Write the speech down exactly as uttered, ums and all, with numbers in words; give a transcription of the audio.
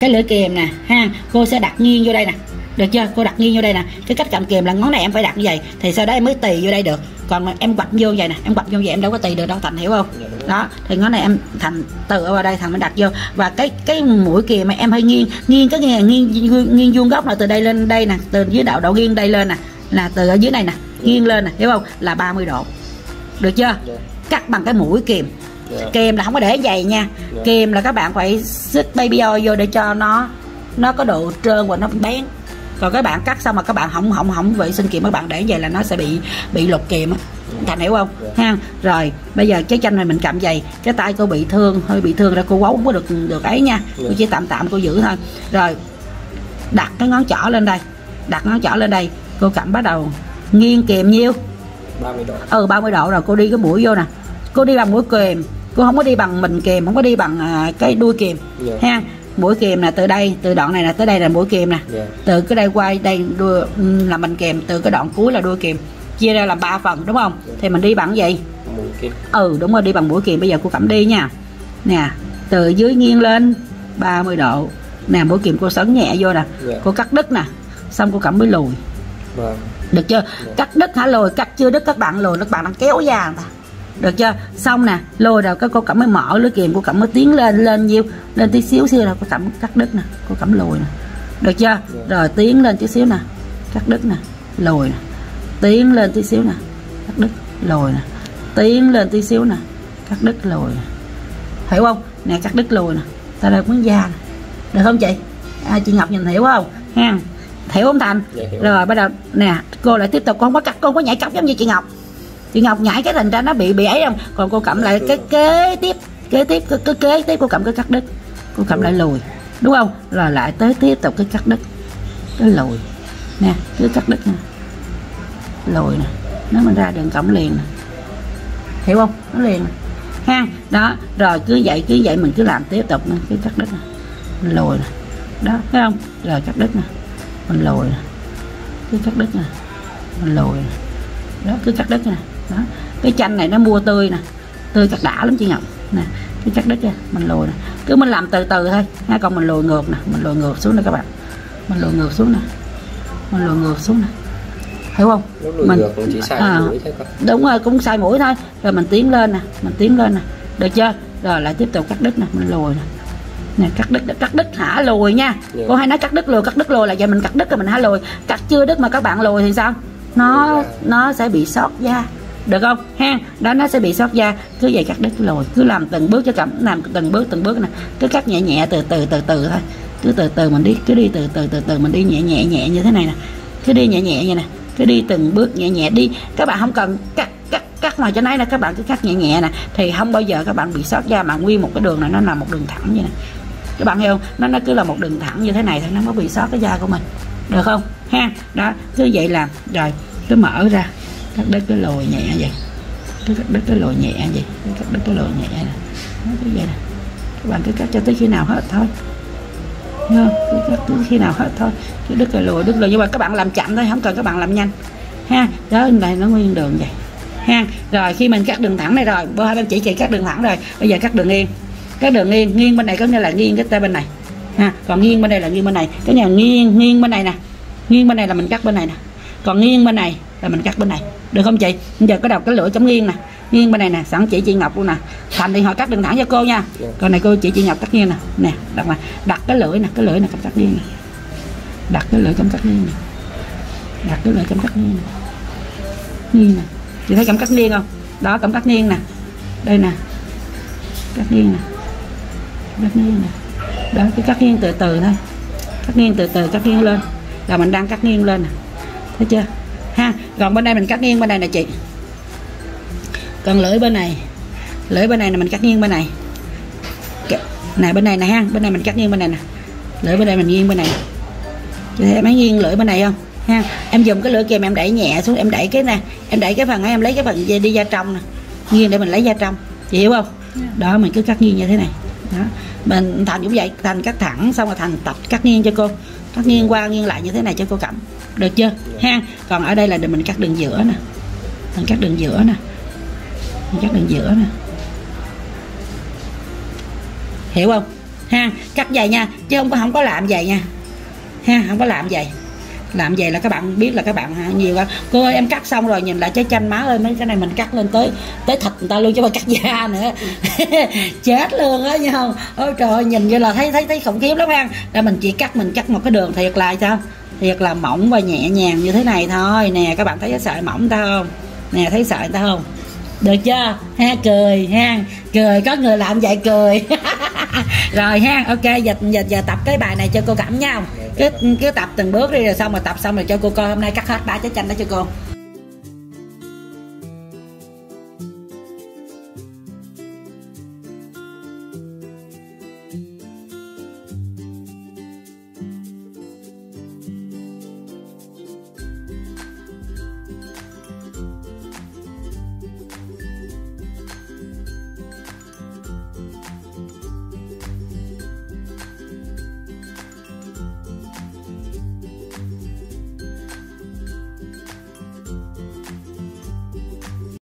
Cái lưỡi kềm nè ha, cô sẽ đặt nghiêng vô đây nè, được chưa? Cô đặt nghiêng vô đây nè. Cái cách cầm kềm là ngón này em phải đặt như vậy thì sau đó em mới tì vô đây được, còn em quạch vô vậy nè, em quạch vô vậy em đâu có tì được đâu Thành, hiểu không? Đó thì ngón này em Thành từ ở đây Thành mới đặt vô, và cái cái mũi kìa mà em hơi nghiêng nghiêng cái nghiêng nghiêng, nghiêng vuông góc là từ đây lên đây nè, từ dưới đậu đậu nghiêng đây lên nè, là từ ở dưới này nè nghiêng lên nè, hiểu không, là ba mươi độ, được chưa? Cắt bằng cái mũi kìm. Yeah. Kìm là không có để dày nha. Yeah. Kìm là các bạn phải xích baby oil vô để cho nó nó có độ trơn và nó bén. Còn các bạn cắt xong mà các bạn hỏng hỏng hỏng vệ sinh kìm, các bạn để vậy là nó sẽ bị bị lột kìm á. Yeah. Thành hiểu không? Yeah. Ha. Rồi bây giờ cái tranh này mình cầm dày, cái tay cô bị thương, hơi bị thương ra cô quấu không có được được ấy nha. Yeah. Cô chỉ tạm tạm cô giữ thôi. Rồi đặt cái ngón trỏ lên đây, đặt ngón trỏ lên đây, cô cầm bắt đầu nghiêng kìm nhiêu? ba mươi độ. Ừ, ba mươi độ rồi cô đi cái mũi vô nè, cô đi bằng mũi kìm. Cô không có đi bằng mình kìm, không có đi bằng à, cái đuôi kìm. Yeah. Ha, mũi kìm là từ đây, từ đoạn này là tới đây là mũi kìm nè. Yeah. Từ cái đây quay đây đuôi là mình kìm, từ cái đoạn cuối là đuôi kìm, chia ra làm ba phần đúng không? Yeah. Thì mình đi bằng gì? Mũi kìm. Ừ đúng rồi, đi bằng mũi kìm. Bây giờ cô cảm đi nha, nè từ dưới nghiêng lên ba mươi độ nè, mũi kìm cô sấn nhẹ vô nè. Yeah. Cô cắt đứt nè, xong cô cảm mới lùi. Vâng. Được chưa? Yeah. Cắt đứt hả? Lùi cắt chưa đứt các bạn, lùi các bạn đang kéo da ta, được chưa? Xong nè, lôi rồi cái cô cẩm mới mở lưỡi kìm, cô cẩm mới tiến lên lên nhiêu, lên tí xíu xíu là cô cẩm cắt đứt nè, cô cẩm lùi nè, được chưa? Rồi tiến lên tí xíu nè, cắt đứt nè, lùi nè, tiến lên tí xíu nè, cắt đứt, lùi nè, tiến lên tí xíu nè, cắt đứt, lùi nè, hiểu không? Nè cắt đứt lùi nè, ta là muốn da nè, được không chị? À, chị Ngọc nhìn hiểu không? Ha, hiểu không Thành? Dạ, hiểu. Rồi bắt đầu nè, cô lại tiếp tục, con không có cắt, con có nhảy cọc giống như chị Ngọc. Chị Ngọc nhảy cái thành ra nó bị bị ấy không, còn cô cầm lại cái kế tiếp kế tiếp cái kế, kế tiếp cô cầm cái cắt đứt, cô cầm lại lùi, đúng không? Rồi lại tới tiếp tục cái cắt đứt, cái lùi nè, cứ cắt đứt nè, lùi nè, nó mình ra đường cổng liền nè, hiểu không? Nó liền nè ha. Đó rồi cứ vậy cứ vậy mình cứ làm tiếp tục nè, cứ cắt đứt nè, mình lùi nè, đó thấy không? Rồi cắt đứt nè, mình lùi nè, cứ cắt đứt nè, mình lùi nè, đó cứ cắt đứt nè. Đó. Cái chanh này nó mua tươi nè, tươi cắt đã lắm chị Ngọc nè, cái cắt đứt ra mình lùi nè, cứ mình làm từ từ thôi ha. Còn mình lùi ngược nè, mình lùi ngược xuống nè các bạn, mình lùi ngược xuống nè, mình lùi ngược xuống nè, hiểu không? Lùi mình ngược cũng chỉ sai à, mũi thôi. Đúng rồi, cũng sai mũi thôi. Rồi mình tiến lên nè, mình tiến lên nè, được chưa? Rồi lại tiếp tục cắt đứt nè, mình lùi nè, nè cắt đứt, cắt đứt hả lùi nha. Yeah. Cô hay nói cắt đứt lùi, cắt đứt lùi là vậy, mình cắt đứt rồi mình hả lùi, cắt chưa đứt mà các bạn lùi thì sao? Nó yeah. nó sẽ bị sót da, được không ha? Đó, nó sẽ bị sót da. Cứ vậy cắt đứt lùi, cứ làm từng bước cho cảm, làm từng bước từng bước nè, cứ cắt nhẹ nhẹ từ từ từ từ thôi, cứ từ từ mình đi, cứ đi từ từ từ từ mình đi nhẹ nhẹ nhẹ như thế này nè, cứ đi nhẹ nhẹ như nè, cứ đi từng bước nhẹ nhẹ đi. Các bạn không cần cắt cắt cắt ngoài cho nấy là các bạn cứ cắt nhẹ nhẹ nè, thì không bao giờ các bạn bị sót da, mà nguyên một cái đường này nó là một đường thẳng như này, các bạn hiểu không? Nó nó cứ là một đường thẳng như thế này thì nó mới bị sót cái da của mình, được không ha? Đó cứ vậy làm, rồi cứ mở ra, cắt đứt cái lồi nhẹ vậy, cứ cắt đứt cái lồi nhẹ vậy, cứ cắt đứt cái lồi nhẹ nè, nó cứ vậy nè, các bạn cứ cắt cho tới khi nào hết thôi, nghe không? Cứ cắt tới khi nào hết thôi, cứ đứt cái lồi đứt lồi, nhưng mà các bạn làm chậm thôi, không cần các bạn làm nhanh, ha. Đó này nó nguyên đường vậy, ha. Rồi khi mình cắt đường thẳng này rồi, bữa hai em chỉ chị cắt đường thẳng rồi, bây giờ cắt đường nghiêng, cắt đường nghiêng, nghiêng bên này có nghĩa là nghiêng cái tay bên này, ha. Còn nghiêng bên đây là nghiêng bên này, cái nhà nghiêng nghiêng bên này nè, nghiêng bên này là mình cắt bên này nè, còn nghiêng bên này là mình cắt bên này, được không chị? Bây giờ có đầu cái lưỡi chống nghiêng nè, nghiêng bên này nè, sẵn chỉ chị Ngọc luôn nè, Thành thì họ cắt đường thẳng cho cô nha. Còn này cô chỉ chị Ngọc cắt nghiêng nè, nè đặt mà đặt cái lưỡi nè, cái lưỡi nè cắm cắt nghiêng nè, đặt cái lưỡi cắm cắt nghiêng nè, đặt cái lưỡi cắm cắt nghiêng nè, nghiêng nè, chị thấy cắm cắt nghiêng không? Đó cắm cắt nghiêng nè, đây nè, cắt nghiêng nè, cắt nghiêng nè, đó cứ cắt nghiêng từ từ thôi, cắt nghiêng từ từ, cắt nghiêng lên, là mình đang cắt nghiêng lên nè, thấy chưa? Ha, còn bên đây mình cắt nghiêng bên này nè chị, còn lưỡi bên này, lưỡi bên này là mình cắt nghiêng bên này này, bên này nè ha, bên này mình cắt nghiêng bên này nè, lưỡi bên đây mình nghiêng bên này, chị thấy em ấy nghiêng lưỡi bên này không ha? Em dùng cái lưỡi kìm em đẩy nhẹ xuống, em đẩy cái nè, em đẩy cái phần ấy, em lấy cái phần đi ra trong nè, nghiêng để mình lấy ra trong, chị hiểu không? Đó mình cứ cắt nghiêng như thế này đó, mình Thành cũng vậy, Thành cắt thẳng xong rồi Thành tập cắt nghiêng cho cô, cắt nghiêng qua nghiêng lại như thế này cho cô cảm, được chưa ha? Còn ở đây là mình cắt đường giữa nè, mình cắt đường giữa nè, chắc ở giữa nè, hiểu không ha? Cắt vậy nha, chứ không có không có làm vậy nha ha, không có làm vậy. Làm vậy là các bạn biết là các bạn nhiều quá. Cô ơi em cắt xong rồi nhìn lại trái chanh, má ơi mấy cái này mình cắt lên tới tới thịt người ta luôn chứ mà cắt da nữa. Chết luôn á, như không, ôi trời ơi, nhìn như là thấy thấy thấy khủng khiếp lắm ha. Là mình chỉ cắt mình cắt một cái đường thiệt là sao, thiệt là mỏng và nhẹ nhàng như thế này thôi nè. Các bạn thấy cái sợi mỏng ta không nè, thấy sợi ta không, được chưa ha? Cười ha, cười, có người làm vậy cười. Rồi ha, ok, giờ, giờ giờ tập cái bài này cho cô Cẩm nha. Cứ, cứ tập từng bước đi, rồi xong rồi tập xong rồi cho cô coi hôm nay cắt hết ba trái chanh đó cho cô.